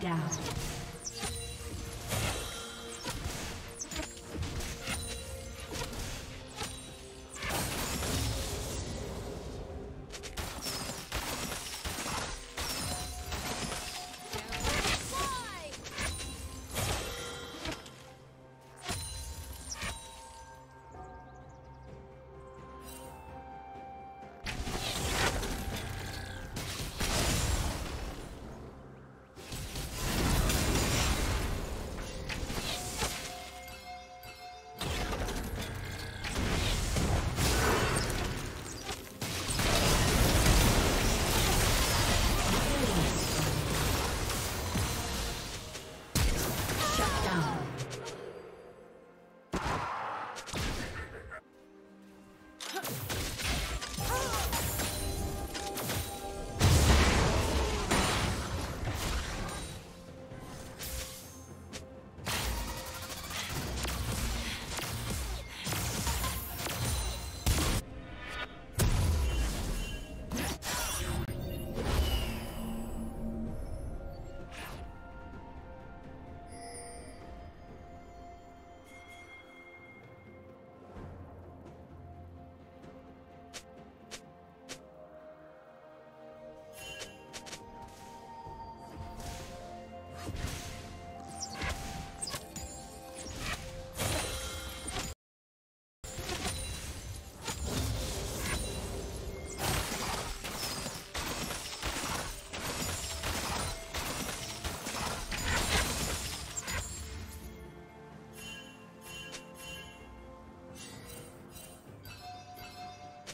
Down.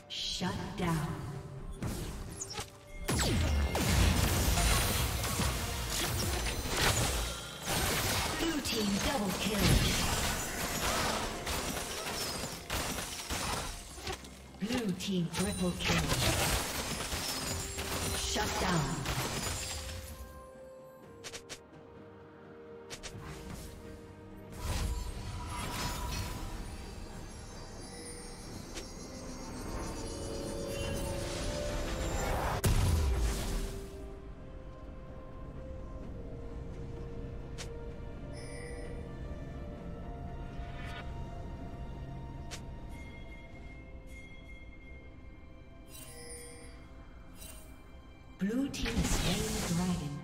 Shut down. Blue team double kill. Blue team triple kill. Shut down. Blue team is slain the dragon.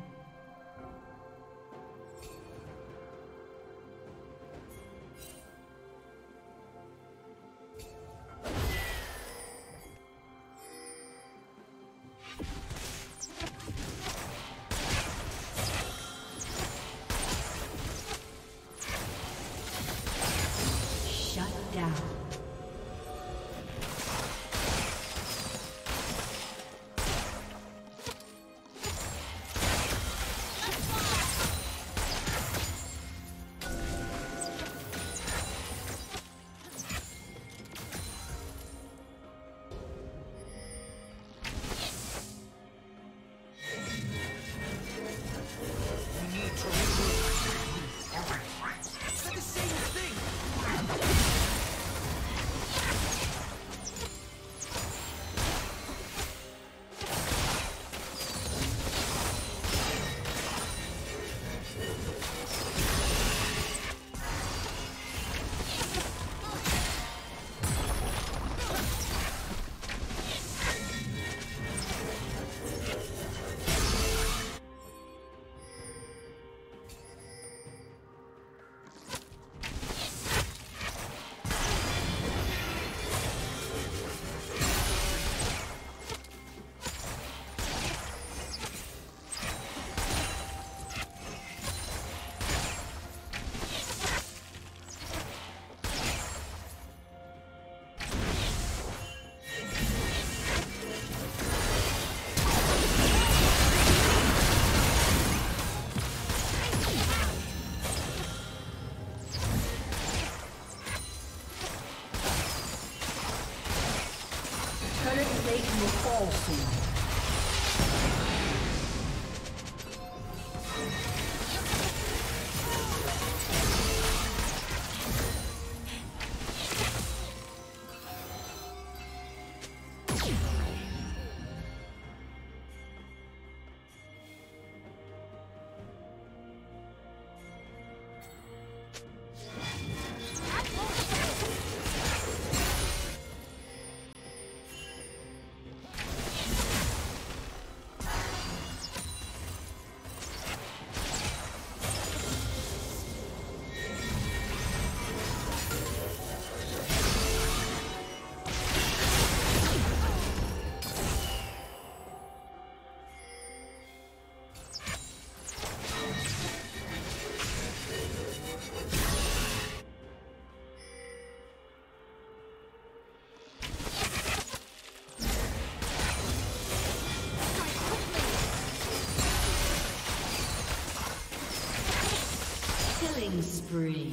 Spree.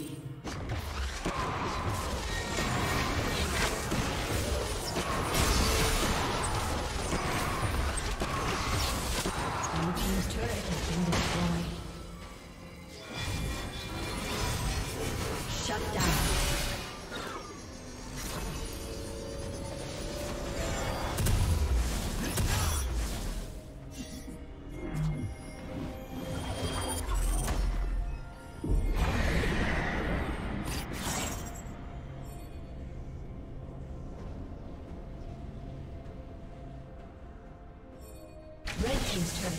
Team's turret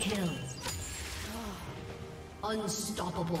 Kill. Unstoppable.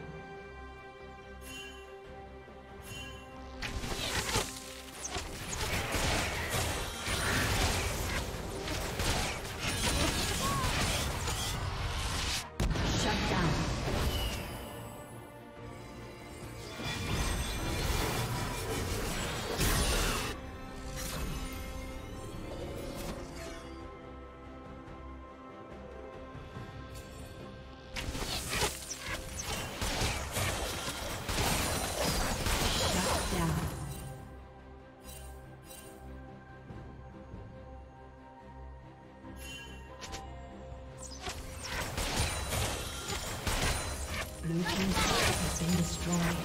Blue team's turret has been destroyed.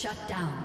Shut down.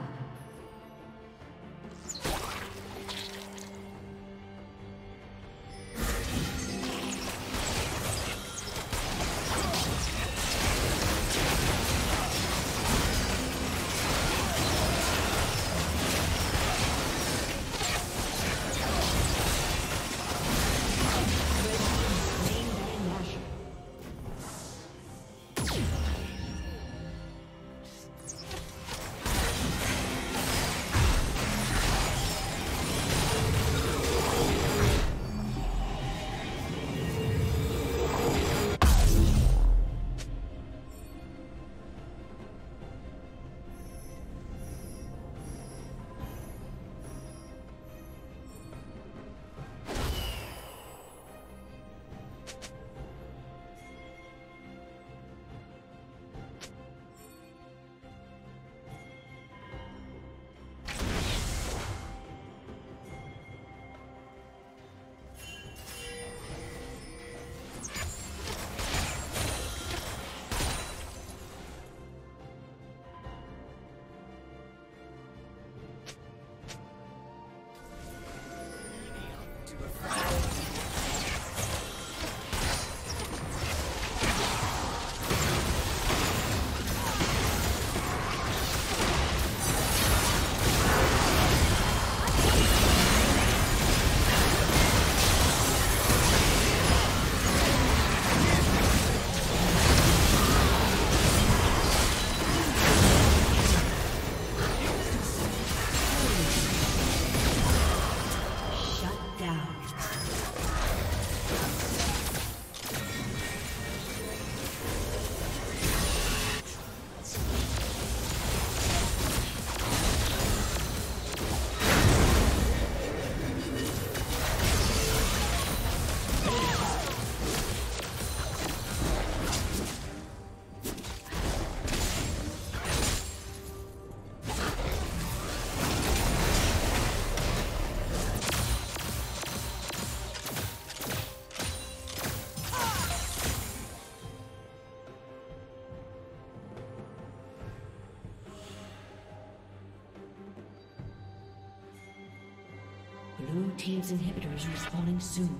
Blue team's inhibitor is respawning soon.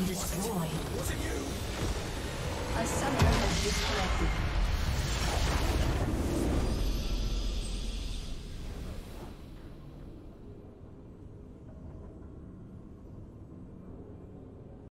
Destroyed. Was it you? A summoner has disconnected.